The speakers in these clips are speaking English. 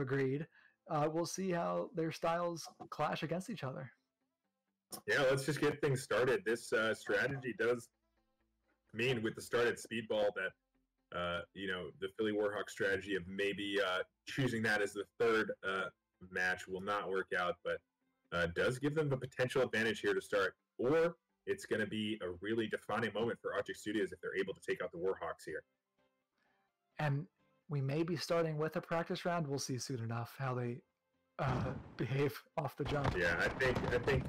agreed. We'll see how their styles clash against each other. Yeah, let's just get things started. This strategy does mean, with the start at Speedball, that the Philly Warhawks strategy of maybe choosing that as the third match will not work out, but does give them a potential advantage here to start. Or it's going to be a really defining moment for Arctic Studios if they're able to take out the Warhawks here. And we may be starting with a practice round. We'll see soon enough how they behave off the jump. Yeah, I think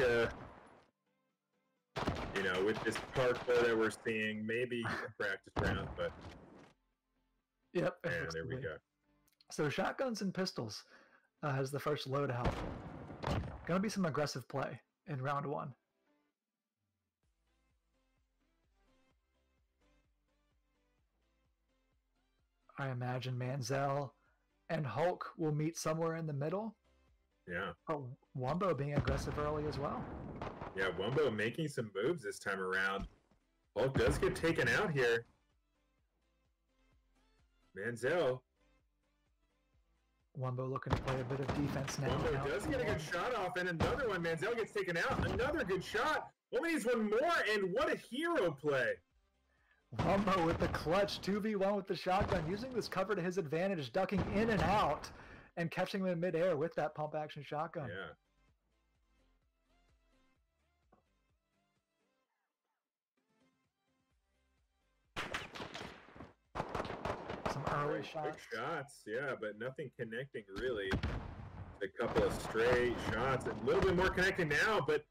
with this parkour that we're seeing, maybe a practice round, but... Yep. And there we go. So shotguns and pistols as the first loadout. Going to be some aggressive play in round one. I imagine Manziel and Hulk will meet somewhere in the middle. Yeah. Oh, Wumbo being aggressive early as well. Yeah, Wumbo making some moves this time around. Hulk does get taken out here. Manziel. Wumbo looking to play a bit of defense now. Wumbo does get a good shot off, and another one. Manziel gets taken out. Another good shot. Only needs one more, and what a hero play. Wumbo with the clutch, 2v1 with the shotgun, using this cover to his advantage, ducking in and out, and catching him in midair with that pump-action shotgun. Yeah. Some early shots. Quick shots, yeah, but nothing connecting, really. A couple of stray shots, a little bit more connecting now, but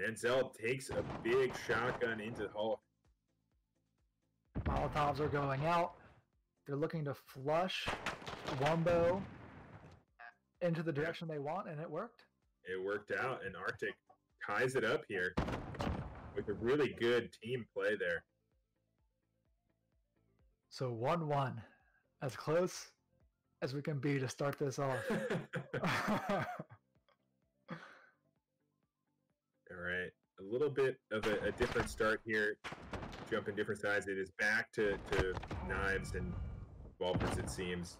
Manziel takes a big shotgun into Hulk. Molotovs are going out. They're looking to flush Wumbo into the direction they want, and it worked. It worked out, and Arctic ties it up here with a really good team play there. So 1-1, as close as we can be to start this off. All right, a little bit of a different start here. Jump in different sides. It is back to knives and revolvers, it seems.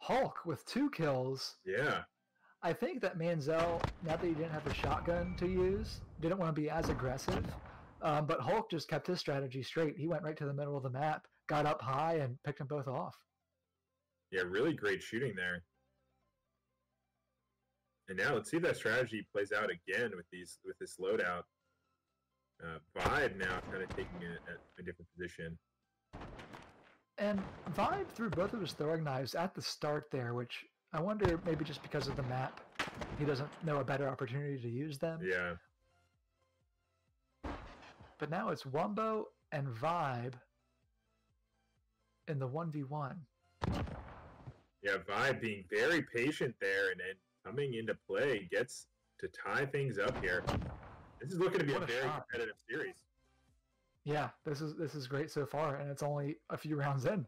Hulk with 2 kills. Yeah. I think that Manziel, now that he didn't have the shotgun to use, didn't want to be as aggressive. But Hulk just kept his strategy straight. He went right to the middle of the map, got up high, and picked them both off. Yeah, really great shooting there. And now let's see if that strategy plays out again with this loadout. Vibe now kind of taking it at a different position. And Vibe threw both of his throwing knives at the start there, which I wonder, maybe just because of the map, he doesn't know a better opportunity to use them. Yeah. But now it's Wumbo and Vibe in the 1v1. Yeah, Vibe being very patient there and coming into play, gets to tie things up here. This is looking to be a very competitive series. Yeah, this is great so far, and it's only a few rounds in.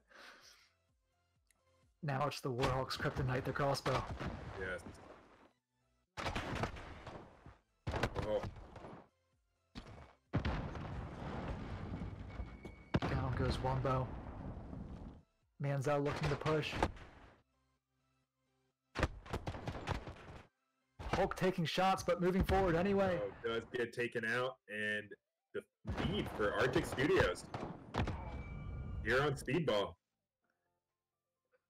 Now it's the Warhawks kryptonite, the crossbow. Yes. Oh. Down goes Wumbo. Manziel looking to push. Hulk taking shots, but moving forward anyway. Hulk does get taken out, and the lead for Arctic Studios here on Speedball.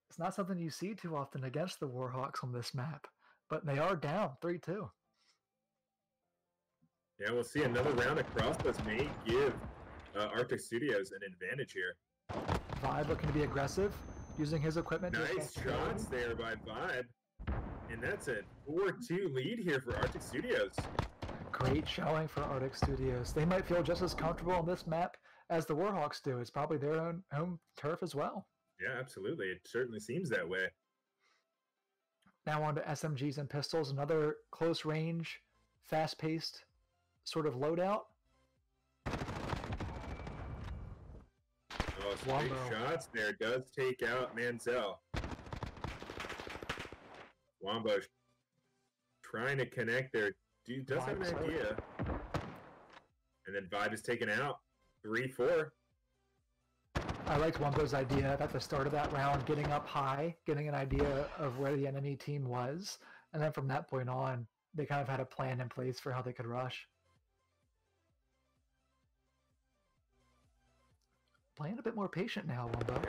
It's not something you see too often against the Warhawks on this map, but they are down 3-2. Yeah, we'll see another round of crossbows may give Arctic Studios an advantage here. Vibe looking to be aggressive, using his equipment. Nice shots there by Vibe. And that's a 4-2 lead here for Arctic Studios. Great showing for Arctic Studios. They might feel just as comfortable on this map as the Warhawks do. It's probably their own home turf as well. Yeah, absolutely. It certainly seems that way. Now on to SMGs and pistols, another close range, fast-paced sort of loadout. Oh, some big shots there. Does take out Manziel. Wumbo trying to connect there. Dude does have an idea. And then Vibe is taken out. 3-4. I liked Wumbo's idea at the start of that round, getting up high, getting an idea of where the enemy team was, and then from that point on, they kind of had a plan in place for how they could rush. Playing a bit more patient now, Wumbo.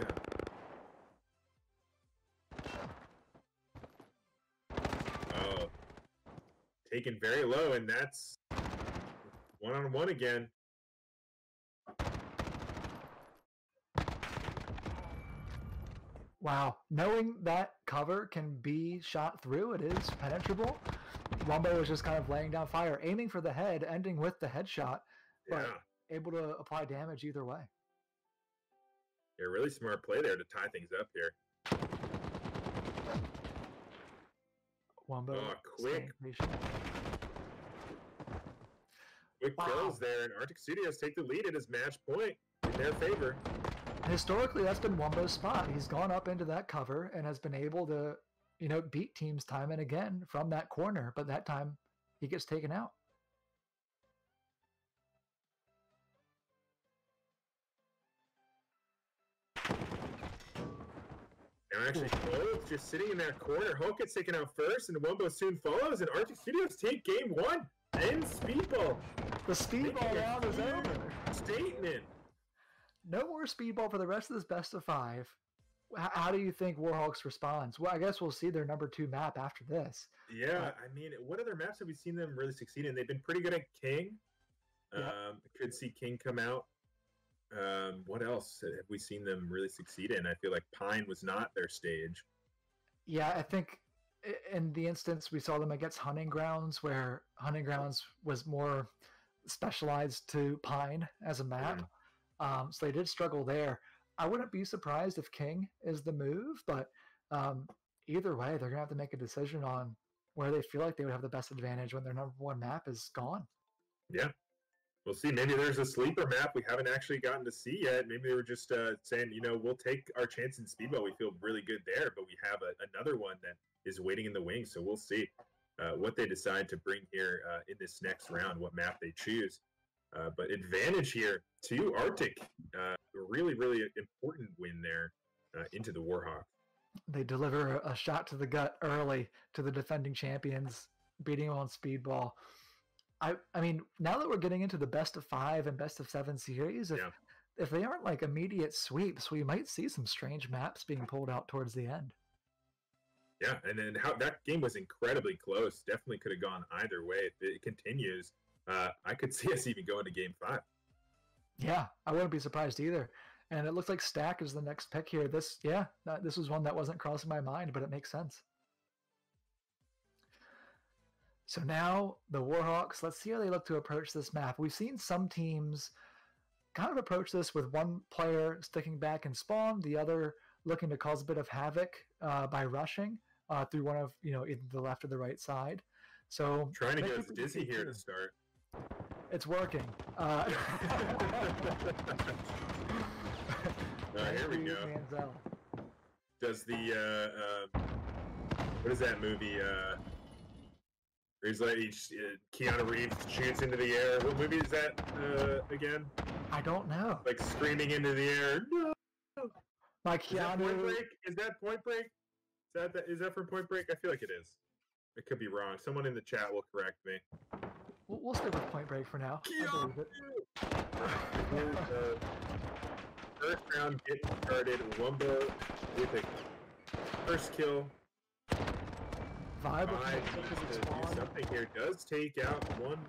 Yeah. Taken very low, and that's one-on-one again. Wow. Knowing that cover can be shot through, it is penetrable. Wumbo was just kind of laying down fire, aiming for the head, ending with the headshot, but able to apply damage either way. Yeah, really smart play there to tie things up here. Wumbo, oh, quick kills there, and Arctic Studios take the lead at his match point in their favor. Historically, that's been Wumbo's spot. He's gone up into that cover and has been able to, you know, beat teams time and again from that corner, but that time he gets taken out. They're actually both just sitting in that corner. Hulk gets taken out first, and Wumbo soon follows, and Arctic Studios take game one in Speedball. The Speedball round is over. Statement. No more Speedball for the rest of this best of five. How do you think Warhawks responds? Well, I guess we'll see their #2 map after this. Yeah, I mean, what other maps have we seen them really succeed in? They've been pretty good at King. Yeah. Could see King come out. What else have we seen them really succeed in? I feel like Pine was not their stage. Yeah, I think in the instance we saw them against Hunting Grounds, where Hunting Grounds was more specialized to Pine as a map. So they did struggle there. I wouldn't be surprised if King is the move, but either way, they're going to have to make a decision on where they feel like they would have the best advantage when their #1 map is gone. Yeah. We'll see. Maybe there's a sleeper map we haven't actually gotten to see yet. Maybe they were just saying, you know, we'll take our chance in Speedball. We feel really good there, but we have another one that is waiting in the wings. So we'll see what they decide to bring here in this next round, what map they choose. But advantage here to Arctic. Really, really important win there into the Warhawk. They deliver a shot to the gut early to the defending champions, beating them on Speedball. I mean, now that we're getting into the best of 5 and best of 7 series, if they aren't like immediate sweeps, we might see some strange maps being pulled out towards the end. Yeah, and then that game was incredibly close. Definitely could have gone either way. If it continues, I could see us even going to game 5. Yeah, I wouldn't be surprised either. And it looks like Stack is the next pick here. This was one that wasn't crossing my mind, but it makes sense. So now the Warhawks, let's see how they look to approach this map. We've seen some teams kind of approach this with one player sticking back and spawn, the other looking to cause a bit of havoc by rushing through one of, you know, either the left or the right side. So trying to get us dizzy here to start. It's working. Here we go. Manziel. Does the what is that movie? He's like Keanu Reeves shoots into the air. What movie is that again? I don't know. Like screaming into the air. No. My Keanu. Is that Point Break? Is that from Point Break? I feel like it is. It could be wrong. Someone in the chat will correct me. We'll stick with Point Break for now. Keanu. First round getting started. Wumbo with a first kill. Five do something here. Does take out one.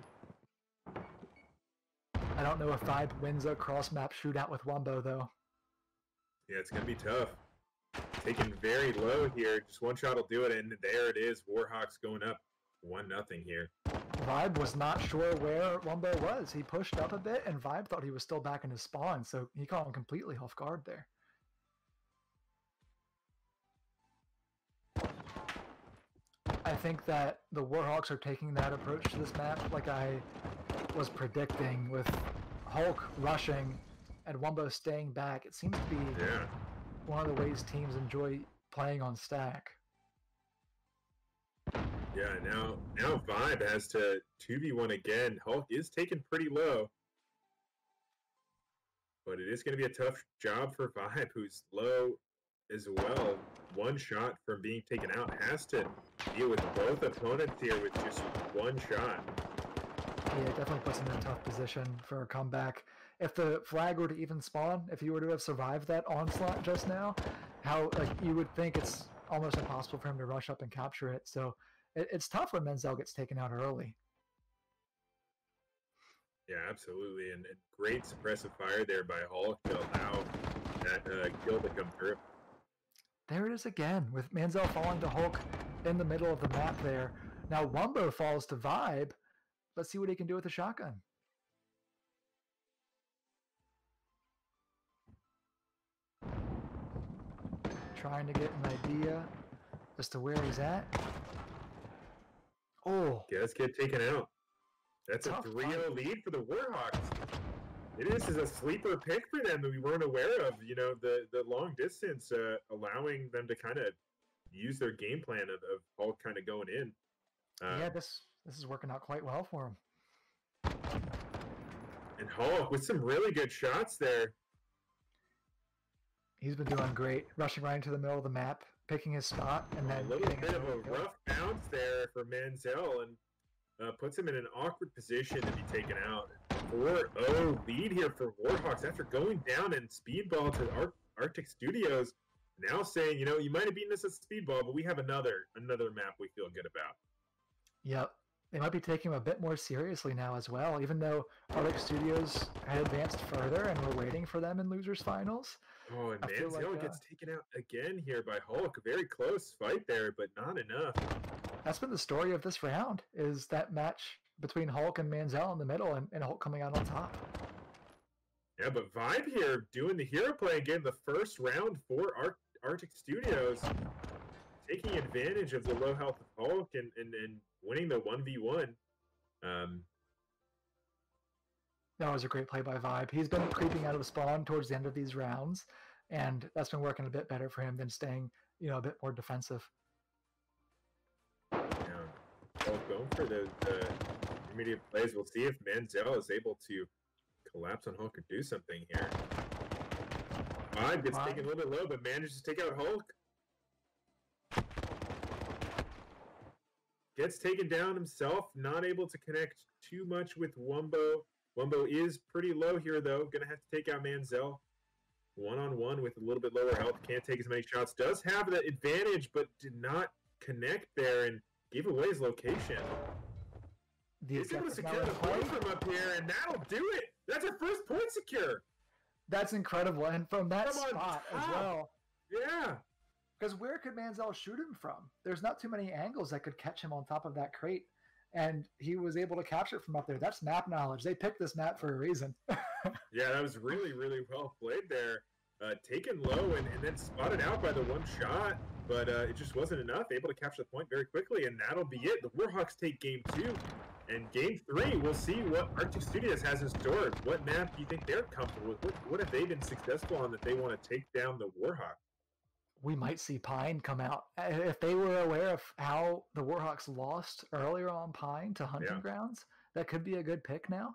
I don't know if Vibe wins a cross-map shootout with Wumbo, though. Yeah, it's going to be tough. Taken very low here. Just one shot will do it, and there it is. Warhawks going up 1-0 here. Vibe was not sure where Wumbo was. He pushed up a bit, and Vibe thought he was still back in his spawn, so he caught him completely off guard there. I think that the Warhawks are taking that approach to this map like I was predicting, with Hulk rushing and Wumbo staying back. It seems to be one of the ways teams enjoy playing on Stack. Yeah, now Vibe has to 2v1 again. Hulk is taken pretty low. But it is going to be a tough job for Vibe, who's low as well. One shot from being taken out. Has to deal with both opponents here with just one shot. Yeah, it definitely puts him in a tough position for a comeback. If the flag were to even spawn, if you were to have survived that onslaught just now, how, like, you would think it's almost impossible for him to rush up and capture it. So it's tough when Menzel gets taken out early. Yeah, absolutely, and great suppressive fire there by Hulk to allow that kill to come through. There it is again, with Menzel falling to Hulk in the middle of the map there. Now Wumbo falls to Vibe. Let's see what he can do with the shotgun. Trying to get an idea as to where he's at. Oh. Yeah, let's get taken out. That's tough a 3-0 lead for the Warhawks. This is a sleeper pick for them that we weren't aware of. You know, the long distance allowing them to kind of use their game plan of all kind of going in. Yeah, this is working out quite well for them. And Hulk with some really good shots there. He's been doing great, rushing right into the middle of the map, picking his spot, and then a little bit of a rough bounce there for Menzel, and puts him in an awkward position to be taken out. 4-0 lead here for Warhawks after going down in Speedball to Arctic Studios. Now saying, you know, you might have beaten us at Speedball, but we have another map we feel good about. Yep. They might be taking him a bit more seriously now as well, even though Arctic Studios had advanced further and we're waiting for them in Losers Finals. Oh, and Manziel gets taken out again here by Hulk. Very close fight there, but not enough. That's been the story of this round, is that match between Hulk and Manziel in the middle, and Hulk coming out on top. Yeah, but Vibe here doing the hero play again, the first round for Arctic Studios, taking advantage of the low health of Hulk and winning the 1v1. That was a great play by Vibe. He's been creeping out of the spawn towards the end of these rounds, and that's been working a bit better for him than staying, you know, a bit more defensive. Well, going for those immediate plays. We'll see if Menzel is able to collapse on Hulk or do something here. Vibe gets taken a little bit low, but manages to take out Hulk. Gets taken down himself, not able to connect too much with Wumbo. Wumbo is pretty low here, though. Going to have to take out Menzel. One-on-one with a little bit lower health. Can't take as many shots. Does have the advantage, but did not connect there and gave away his location. He's able to secure the point from up here, and that'll do it. That's our first point secure. That's incredible. And from that spot as well. Yeah. Because where could Menzel shoot him from? There's not too many angles that could catch him on top of that crate, and he was able to capture it from up there. That's map knowledge. They picked this map for a reason. Yeah, that was really, really well played there. Taken low and then spotted out by the one shot, but it just wasn't enough. Able to capture the point very quickly, and that'll be it. The Warhawks take Game 2, and Game 3, we'll see what Arctic Studios has in store. What map do you think they're comfortable with? What have they been successful on that they want to take down the Warhawks? We might see Pine come out. If they were aware of how the Warhawks lost earlier on Pine to Hunting Grounds, that could be a good pick now.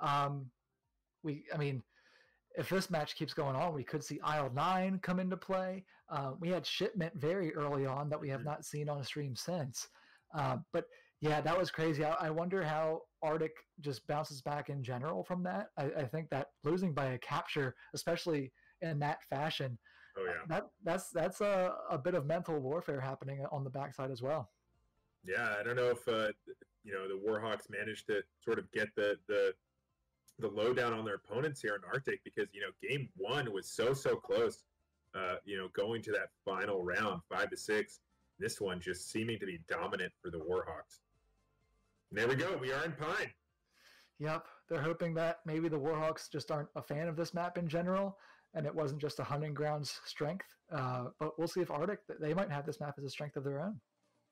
I mean, if this match keeps going on, we could see Isle 9 come into play. We had Shipment very early on that we have not seen on a stream since. But yeah, that was crazy. I wonder how Arctic just bounces back in general from that. I think that losing by a capture, especially in that fashion, oh, yeah. That's a bit of mental warfare happening on the backside as well. Yeah, I don't know if you know, the Warhawks managed to sort of get the lowdown on their opponents here in Arctic, because, you know, Game 1 was so close. You know, going to that final round, 5-6. This one just seeming to be dominant for the Warhawks. And there we go. We are in Pine. Yep, they're hoping that maybe the Warhawks just aren't a fan of this map in general, and it wasn't just a Hunting Grounds strength. But we'll see if Arctic, they might have this map as a strength of their own.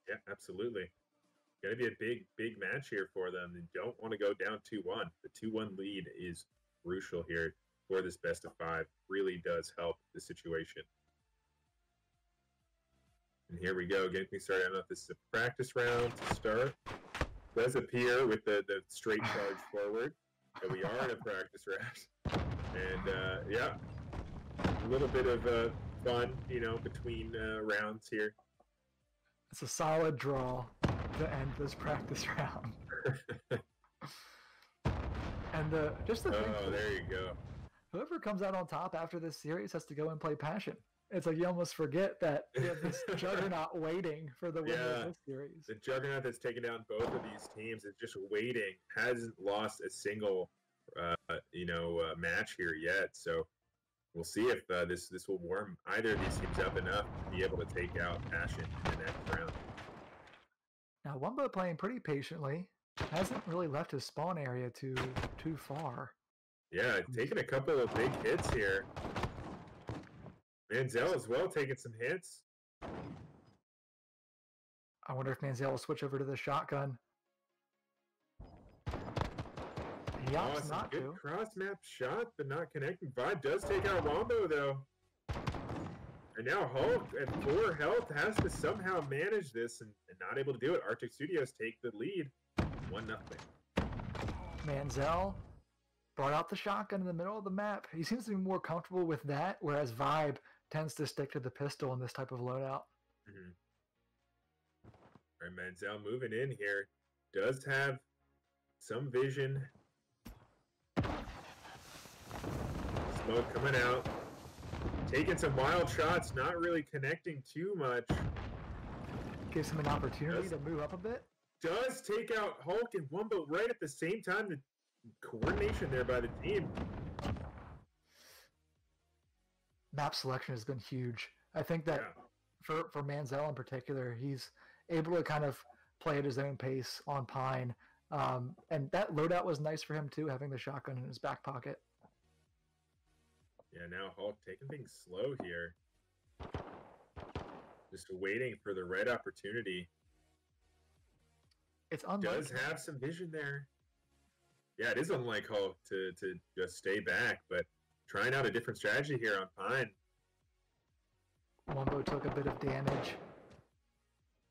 Yeah, absolutely. Going to be a big match here for them. They don't want to go down 2-1. The 2-1 lead is crucial here for this best of 5. Really does help the situation. And here we go. Getting started. I don't know if this is a practice round to start. It does appear with the straight charge forward. But we are in a practice round. And yeah, a little bit of fun, you know, between rounds here. It's a solid draw to end this practice round. And just the thing. Oh, there you go. Whoever comes out on top after this series has to go and play Passion. It's like you almost forget that we have this juggernaut waiting for the winner of this series. The juggernaut that's taken down both of these teams is just waiting, hasn't lost a single, you know, match here yet. So we'll see if this will warm either of these teams up enough to be able to take out Ashen in the next round. Now, Wumbo playing pretty patiently, hasn't really left his spawn area too far. Yeah, taking a couple of big hits here. Manziel as well taking some hits. I wonder if Manziel will switch over to the shotgun. He opts not to. Good cross-map shot, but not connecting. Vibe does take out Wombo, though. And now Hulk at 4 health has to somehow manage this and not able to do it. Arctic Studios take the lead. 1-0. Manziel brought out the shotgun in the middle of the map. He seems to be more comfortable with that, whereas Vibe tends to stick to the pistol in this type of loadout. All right, Manziel moving in here. Does have some vision. Smoke coming out. Taking some wild shots, not really connecting too much. Gives him an opportunity to move up a bit. Does take out Hulk and Wumbo right at the same time. The coordination there by the team. Map selection has been huge. I think that for Manziel in particular, he's able to kind of play at his own pace on Pine. And that loadout was nice for him too, having the shotgun in his back pocket. Yeah, now Hulk taking things slow here. Just waiting for the right opportunity. It's unlike does have some vision there. Yeah, it is unlike Hulk to just stay back, but trying out a different strategy here on Pine. Wumbo took a bit of damage.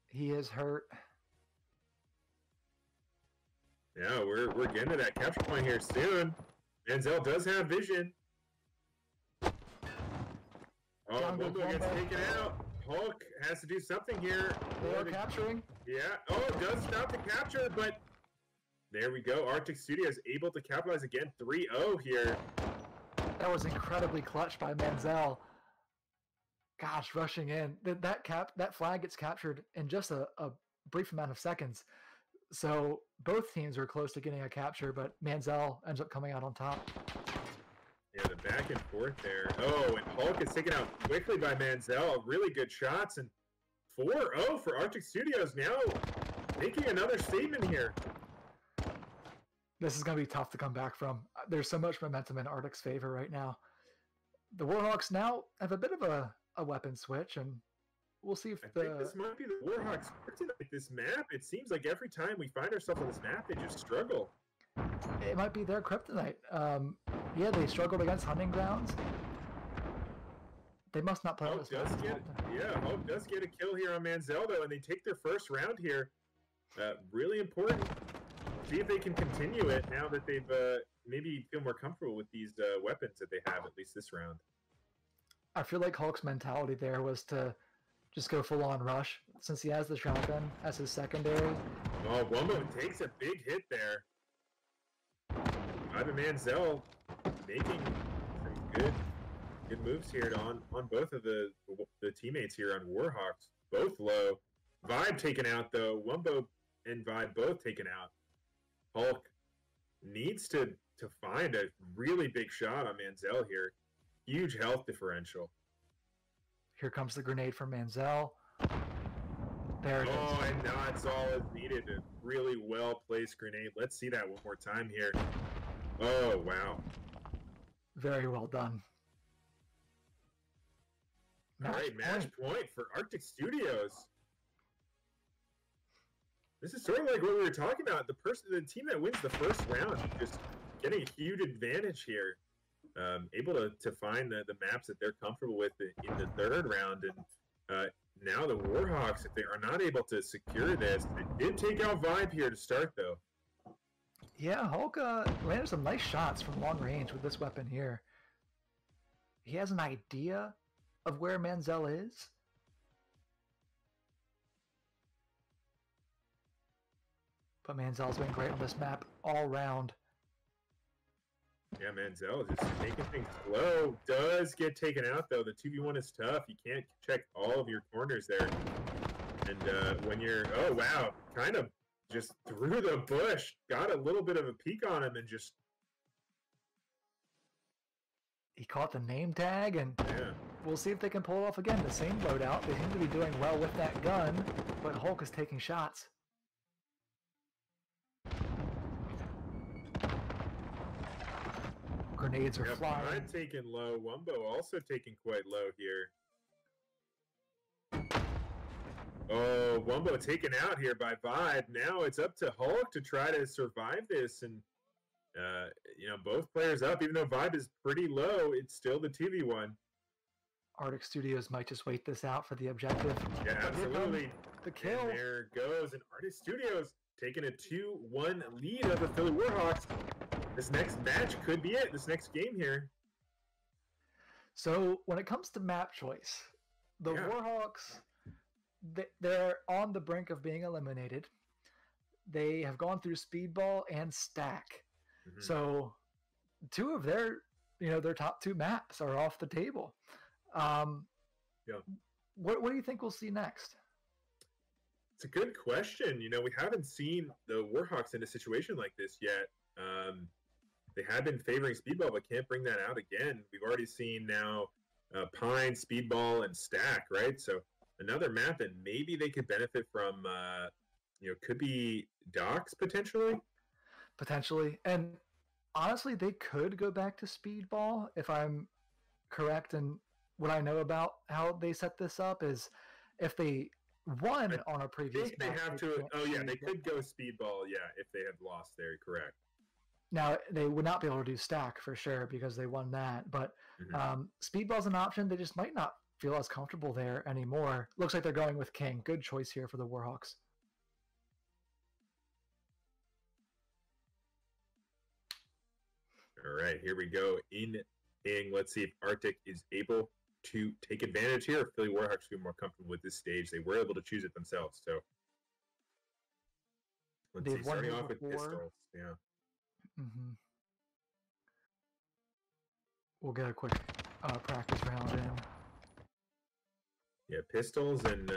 He is hurt. Yeah, we're getting to that capture point here soon. Manziel does have vision. Oh, Wumbo gets taken out. Hulk has to do something here. They are capturing. Yeah. Oh, it does stop the capture, but there we go. Arctic Studios able to capitalize again. 3-0 here. That was incredibly clutch by Manziel. Gosh, rushing in. That flag gets captured in just a brief amount of seconds. So both teams were close to getting a capture, but Manziel ends up coming out on top. Yeah, the back and forth there. Oh, and Hulk is taken out quickly by Manziel. Really good shots. And 4-0 for Arctic Studios now. Making another statement here. This is going to be tough to come back from. There's so much momentum in Arctic's favor right now. The Warhawks now have a bit of a weapon switch, and we'll see if I think this might be the Warhawks kryptonite, this map. It seems like every time we find ourselves on this map, they just struggle. It might be their kryptonite. Yeah, they struggled against hunting grounds. They must not play Hulk this Hulk does get a kill here on Manziel, though, and they take their first round here. Really important. See if they can continue it now that they've maybe feel more comfortable with these weapons that they have, at least this round. I feel like Hulk's mentality there was to just go full-on rush since he has the shotgun as his secondary. Oh, Wumbo takes a big hit there. Ivan Manziel making some good moves here on both of the teammates here on Warhawks. Both low. Vibe taken out, though. Wumbo and Vibe both taken out. Hulk needs to find a really big shot on Manziel here. Huge health differential. Here comes the grenade from Manziel. There it is. Oh, and that's all is needed. A really well-placed grenade. Let's see that one more time here. Oh, wow. Very well done. All right, match point for Arctic Studios. This is sort of like what we were talking about. The team that wins the first round just getting a huge advantage here. Able to find the maps that they're comfortable with in the third round. And now the Warhawks, if they are not able to secure this, they did take out Vibe here to start, though. Yeah, Hulk landed some nice shots from long range with this weapon here. He has an idea of where Manziel is? But Manziel's been great on this map all round. Yeah, Manziel just making things slow. Does get taken out, though. The 2v1 is tough. You can't check all of your corners there. And when you're... Oh, wow. Kind of just through the bush. Got a little bit of a peek on him and just... He caught the name tag, and we'll see if they can pull it off again. The same loadout. They seem to be doing well with that gun, but Hulk is taking shots. Grenades are flying. Pine taking low. Wumbo also taking quite low here. Oh, Wumbo taken out here by Vibe. Now it's up to Hulk to try to survive this. And, you know, both players up. Even though Vibe is pretty low, it's still the 2v1. Arctic Studios might just wait this out for the objective. Yeah, absolutely. The kill. And there goes. And Arctic Studios taking a 2-1 lead of the Philly Warhawks. This next match could be it. This next game here. So when it comes to map choice, the Warhawks, they're on the brink of being eliminated. They have gone through Speedball and Stack. Mm-hmm. So two of their, you know, their top two maps are off the table. What do you think we'll see next? It's a good question. You know, we haven't seen the Warhawks in a situation like this yet. They have been favoring Speedball, but can't bring that out again. We've already seen now Pine, Speedball, and Stack, right? So another map that maybe they could benefit from, you know, could be Docks potentially. Potentially. And honestly, they could go back to Speedball if I'm correct. And what I know about how they set this up is if they won on a previous map, they have to. Oh, yeah, they could go Speedball, yeah, if they had lost there, correct. Now, they would not be able to do Stack for sure because they won that, but Speedball's an option. They just might not feel as comfortable there anymore. Looks like they're going with King. Good choice here for the Warhawks. All right, here we go in King. Let's see if Arctic is able to take advantage here. Philly Warhawks feel more comfortable with this stage. They were able to choose it themselves, so let's see. Starting off with pistols, yeah. Mm-hmm. We'll get a quick practice round in. Yeah, pistols and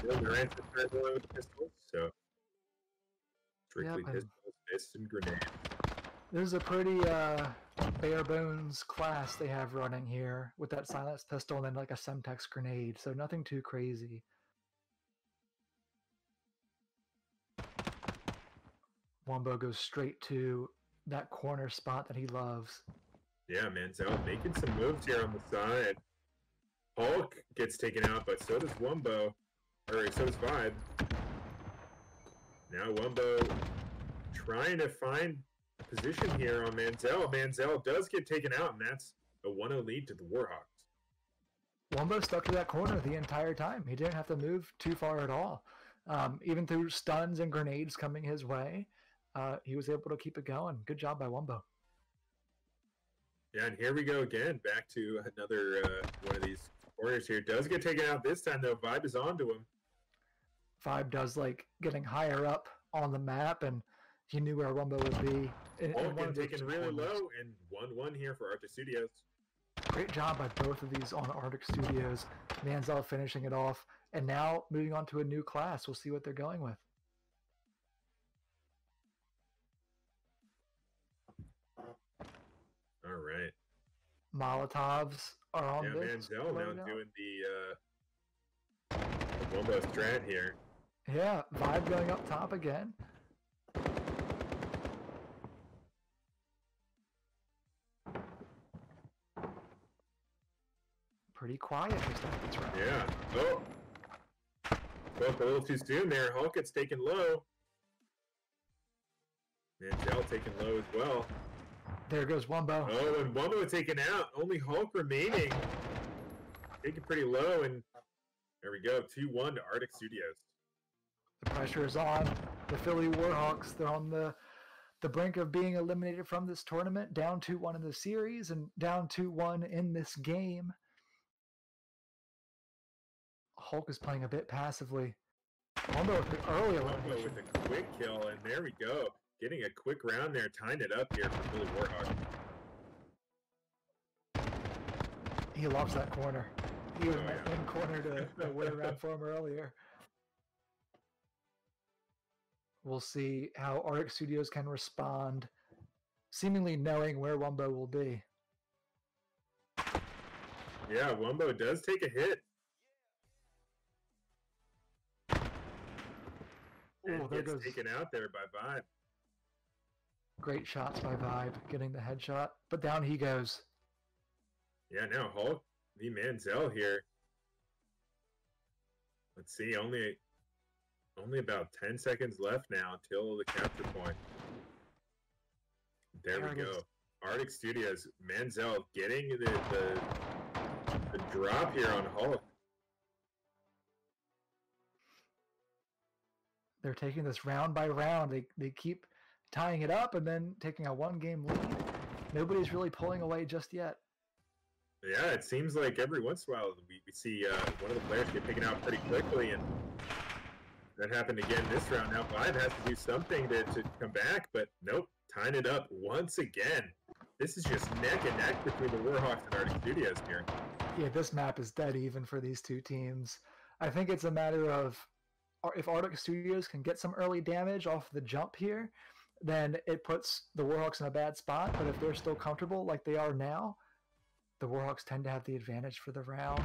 Durant is going with pistols, so strictly pistols, fists, and grenades. This is a pretty bare bones class they have running here with that silenced pistol and then like a Semtex grenade, so nothing too crazy. Wumbo goes straight to that corner spot that he loves. Yeah, Manziel making some moves here on the side. Hulk gets taken out, but so does Wumbo. Or so does Vibe. Now Wumbo trying to find a position here on Manziel. Manziel does get taken out, and that's a 1-0 lead to the Warhawks. Wumbo stuck to that corner the entire time. He didn't have to move too far at all. Even through stuns and grenades coming his way, he was able to keep it going. Good job by Wumbo. Yeah, and here we go again. Back to another one of these corners here. Does get taken out this time, though. Vibe is onto him. Vibe does like getting higher up on the map, and he knew where Wumbo would be. Hulk taken really low, and 1-1 here for Arctic Studios. Great job by both of these on Arctic Studios. Manziel finishing it off. And now moving on to a new class. We'll see what they're going with. All right. Molotovs are on this. Yeah, Manziel now doing the Wumbo strat here. Yeah, Vibe going up top again. Pretty quiet this time. That's right. Yeah. Oh. Both a little too soon there. Hulk gets taken low. Manziel taken low as well. There goes Wumbo. Oh, and Wumbo taken out. Only Hulk remaining. Taken pretty low, and there we go. 2-1 to Arctic Studios. The pressure is on the Philly Warhawks. They're on the the brink of being eliminated from this tournament, down 2-1 in the series and down 2-1 in this game. Hulk is playing a bit passively. Wombo with the early elimination. With a quick kill, and there we go. Getting a quick round there, tying it up here for Billy Warhawk. He loves that corner. He was in that thin corner to win around for him earlier. We'll see how Arctic Studios can respond, seemingly knowing where Wombo will be. Yeah, Wombo does take a hit. And there gets taken out there by Vibe. Great shots by Vibe, getting the headshot. But down he goes. Yeah, now Hulk, the Manziel here. Let's see, only about 10 seconds left now till the capture point. There we go. Arctic Studios, Manziel getting the drop here on Hulk. They're taking this round by round. They keep tying it up and then taking a one-game lead. Nobody's really pulling away just yet. Yeah, it seems like every once in a while we see one of the players get taken out pretty quickly, and that happened again this round. Now Vibe has to do something to come back, but nope, tying it up once again. This is just neck and neck between the Warhawks and Arctic Studios here. Yeah, this map is dead even for these two teams. I think it's a matter of, if Arctic Studios can get some early damage off the jump here, then it puts the Warhawks in a bad spot. But if they're still comfortable like they are now, the Warhawks tend to have the advantage for the round,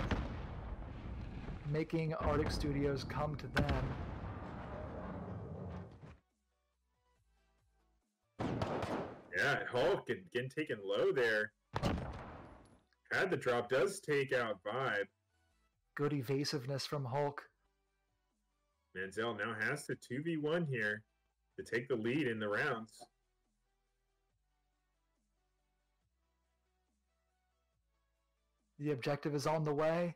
making Arctic Studios come to them. Yeah, Hulk getting taken low there. Had the drop, does take out Vibe. Good evasiveness from Hulk. Manziel now has to 2v1 here to take the lead in the rounds. The objective is on the way.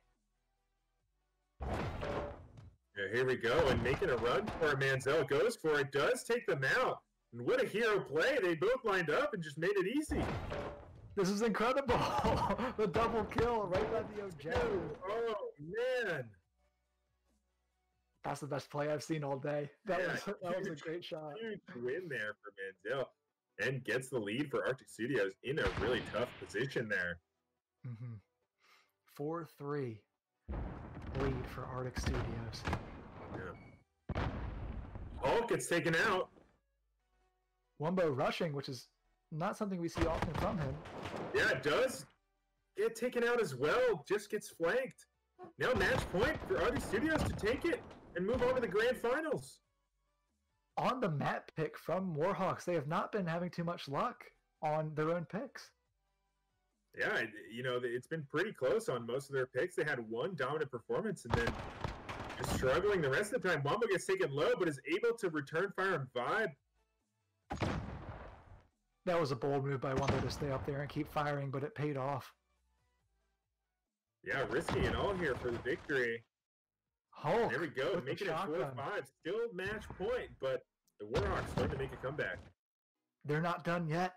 Yeah, here we go, and making a run for it. Manziel goes for it, does take them out. And what a hero play. They both lined up and just made it easy. This is incredible. The double kill right by the objective. Oh, man. That's the best play I've seen all day. That was a great shot. Huge win there for Manziel, and gets the lead for Arctic Studios in a really tough position there. 4-3 lead for Arctic Studios. Yeah. Hulk gets taken out. Wombo rushing, which is not something we see often from him. Yeah, it does get taken out as well. Just gets flanked. Now match point for Arctic Studios to take it and move on to the grand finals. On the map pick from Warhawks, they have not been having too much luck on their own picks. Yeah, you know, it's been pretty close on most of their picks. They had one dominant performance and then just struggling the rest of the time. Wombo gets taken low, but is able to return fire and Vibe. That was a bold move by Wombo to stay up there and keep firing, but it paid off. Yeah, risky and all here for the victory. Hulk, there we go, making it 4-5. Still match point, but the Warhawks starting to make a comeback. They're not done yet.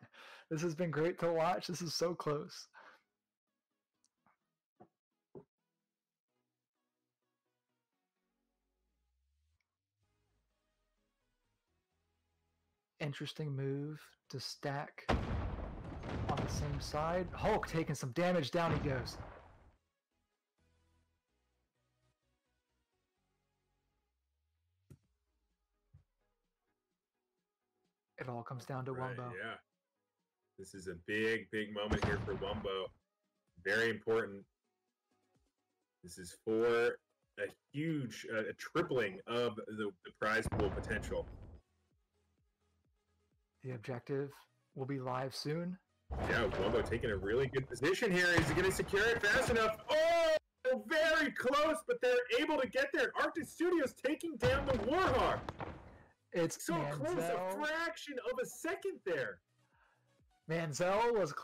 This has been great to watch. This is so close. Interesting move to Stack on the same side. Hulk taking some damage. Down he goes. It all comes down to Wombo. Yeah. This is a big, big moment here for Wombo. Very important. This is for a huge a tripling of the prize pool potential. The objective will be live soon. Yeah, Wombo taking a really good position here. Is he going to secure it fast enough? Oh, very close, but they're able to get there. Arctic Studios taking down the Warhawk. It's so Manziel. Close, a fraction of a second there. Manziel was